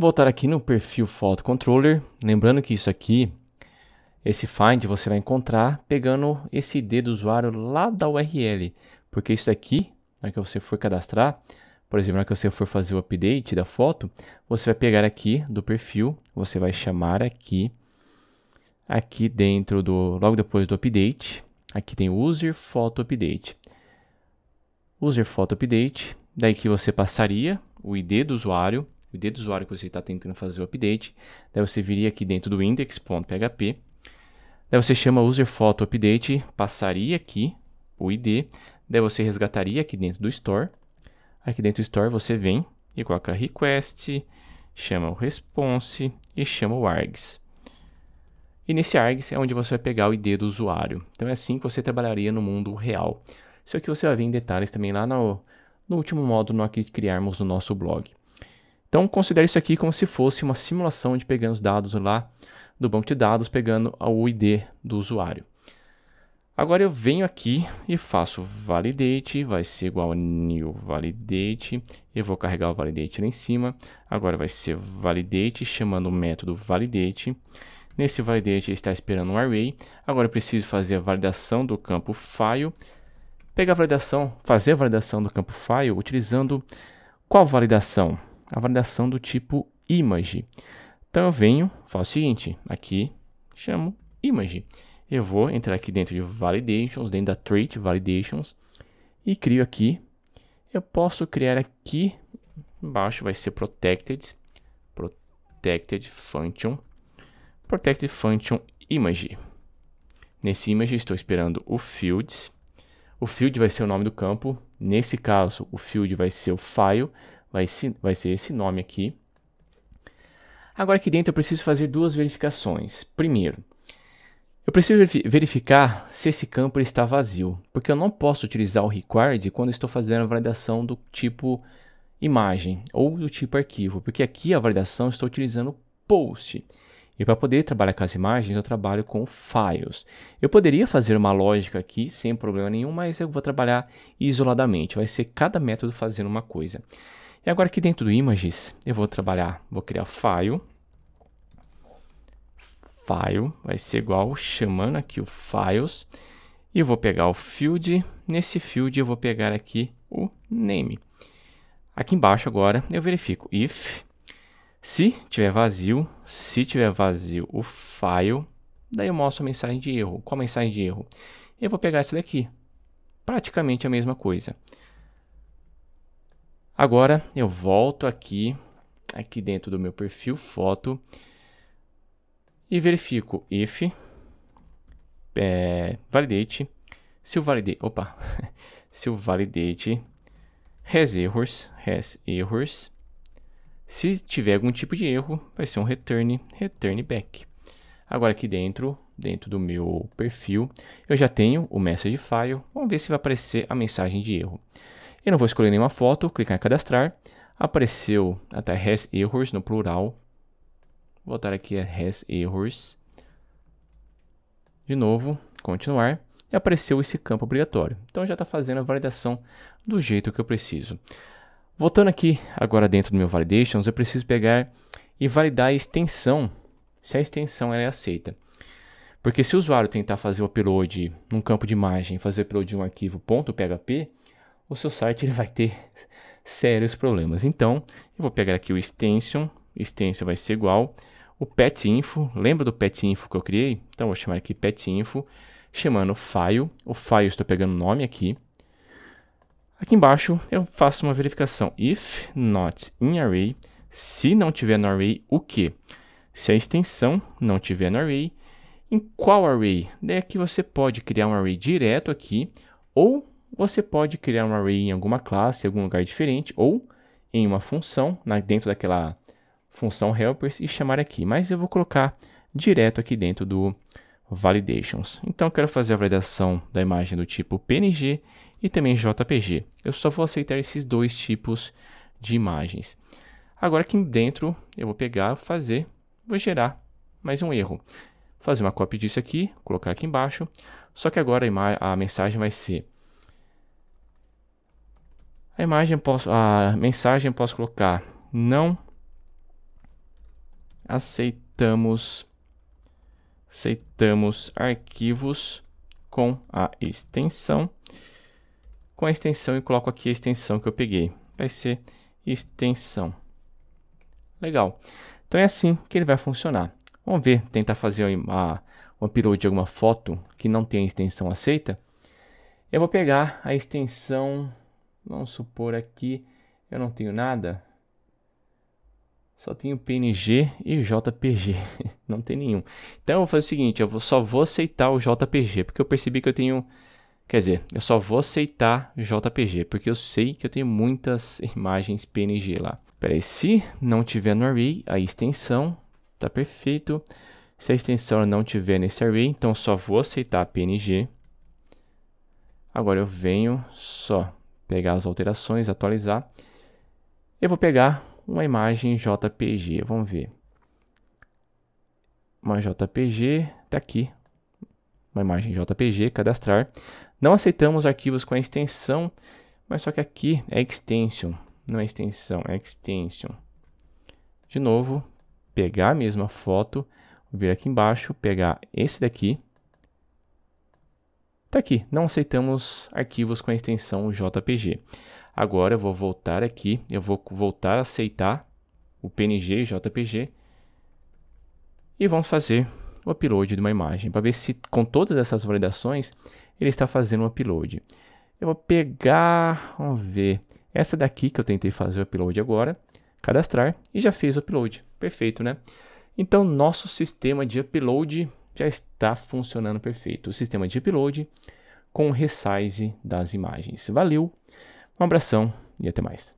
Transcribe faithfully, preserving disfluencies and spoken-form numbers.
voltar aqui no perfil Photo Controller, lembrando que isso aqui, esse find você vai encontrar pegando esse I D do usuário lá da U R L, porque isso daqui, na hora que você for cadastrar, por exemplo, na hora que você for fazer o update da foto, você vai pegar aqui do perfil, você vai chamar aqui, aqui dentro do, logo depois do update, aqui tem user photo update, user photo update, daí que você passaria o I D do usuário, o I D do usuário que você está tentando fazer o update, daí você viria aqui dentro do index.php, daí você chama user photo update, passaria aqui o I D, daí você resgataria aqui dentro do store, aqui dentro do store você vem e coloca request, chama o response e chama o args. E nesse args é onde você vai pegar o I D do usuário. Então é assim que você trabalharia no mundo real. Isso aqui você vai ver em detalhes também lá no, no último módulo que criarmos no nosso blog. Então considere isso aqui como se fosse uma simulação de pegando os dados lá do banco de dados, pegando o I D do usuário. Agora eu venho aqui e faço validate, vai ser igual a new validate, eu vou carregar o validate lá em cima. Agora vai ser validate, chamando o método validate. Nesse validate está esperando um array. Agora eu preciso fazer a validação do campo file. Pegar a validação, fazer a validação do campo file utilizando qual validação? A validação do tipo image. Então eu venho, faço o seguinte, aqui chamo image. Eu vou entrar aqui dentro de validations, dentro da trait validations e crio aqui. Eu posso criar aqui embaixo, vai ser protected, protected function. Protected function image. Nesse image estou esperando o fields. O field vai ser o nome do campo. Nesse caso, o field vai ser o file. Vai ser, vai ser esse nome aqui. Agora aqui dentro eu preciso fazer duas verificações. Primeiro, eu preciso verificar se esse campo está vazio, porque eu não posso utilizar o required quando estou fazendo a validação do tipo imagem ou do tipo arquivo, porque aqui a validação estou utilizando post. E para poder trabalhar com as imagens, eu trabalho com files. Eu poderia fazer uma lógica aqui sem problema nenhum, mas eu vou trabalhar isoladamente. Vai ser cada método fazendo uma coisa. E agora aqui dentro do images, eu vou trabalhar, vou criar file. File vai ser igual, chamando aqui o files. E eu vou pegar o field. Nesse field eu vou pegar aqui o name. Aqui embaixo agora eu verifico if. Se tiver vazio, se tiver vazio o file, daí eu mostro a mensagem de erro. Qual a mensagem de erro? Eu vou pegar essa daqui. Praticamente a mesma coisa. Agora eu volto aqui, aqui dentro do meu perfil foto e verifico if é, validate, se o validate, opa, se o validate has errors, has errors. Se tiver algum tipo de erro, vai ser um return, return back. Agora aqui dentro, dentro do meu perfil, eu já tenho o message file. Vamos ver se vai aparecer a mensagem de erro. Eu não vou escolher nenhuma foto, clicar em cadastrar. Apareceu até has errors no plural. Vou botar aqui has errors. De novo, continuar. E apareceu esse campo obrigatório. Então já está fazendo a validação do jeito que eu preciso. Voltando aqui agora dentro do meu validations, eu preciso pegar e validar a extensão, se a extensão ela é aceita. Porque se o usuário tentar fazer o upload num campo de imagem, fazer o upload de um arquivo .php, o seu site ele vai ter sérios problemas. Então, eu vou pegar aqui o extension, extension vai ser igual, o PathInfo, lembra do PathInfo que eu criei? Então, eu vou chamar aqui PathInfo, chamando file, o file eu estou pegando o nome aqui. Aqui embaixo eu faço uma verificação, if not in array, se não tiver no array, o que? Se a extensão não tiver no array, em qual array? Daí aqui você pode criar um array direto aqui, ou você pode criar um array em alguma classe, em algum lugar diferente, ou em uma função, dentro daquela função helpers e chamar aqui. Mas eu vou colocar direto aqui dentro do validations. Então eu quero fazer a validação da imagem do tipo P N G e também J P G. Eu só vou aceitar esses dois tipos de imagens. Agora aqui dentro eu vou pegar, fazer, vou gerar mais um erro. Fazer uma cópia disso aqui, colocar aqui embaixo. Só que agora a, a mensagem vai ser a imagem posso a mensagem posso colocar não aceitamos, aceitamos arquivos com a extensão, com a extensão e coloco aqui a extensão que eu peguei, vai ser extensão. Legal, então é assim que ele vai funcionar. Vamos ver, tentar fazer uma, um upload de alguma foto que não tem a extensão aceita. Eu vou pegar a extensão, vamos supor aqui, eu não tenho nada, só tenho P N G e J P G, não tem nenhum. Então eu vou fazer o seguinte, eu vou, só vou aceitar o J P G, porque eu percebi que eu tenho, quer dizer, eu só vou aceitar J P G, porque eu sei que eu tenho muitas imagens P N G lá. Espera aí, se não tiver no array, a extensão, tá perfeito. Se a extensão não tiver nesse array, então só vou aceitar P N G. Agora eu venho só pegar as alterações, atualizar. Eu vou pegar uma imagem J P G, vamos ver. Uma J P G, tá aqui. Uma imagem J P G, cadastrar. Não aceitamos arquivos com a extensão, mas só que aqui é extension, não é extensão, é extension. De novo, pegar a mesma foto, vir aqui embaixo, pegar esse daqui. Tá aqui, não aceitamos arquivos com a extensão J P G. Agora eu vou voltar aqui, eu vou voltar a aceitar o P N G e J P G. E vamos fazer o upload de uma imagem, para ver se com todas essas validações ele está fazendo um upload. Eu vou pegar, vamos ver, essa daqui que eu tentei fazer o upload agora, cadastrar e já fez o upload. Perfeito, né? Então nosso sistema de upload já está funcionando perfeito. O sistema de upload com o resize das imagens. Valeu, um abração e até mais.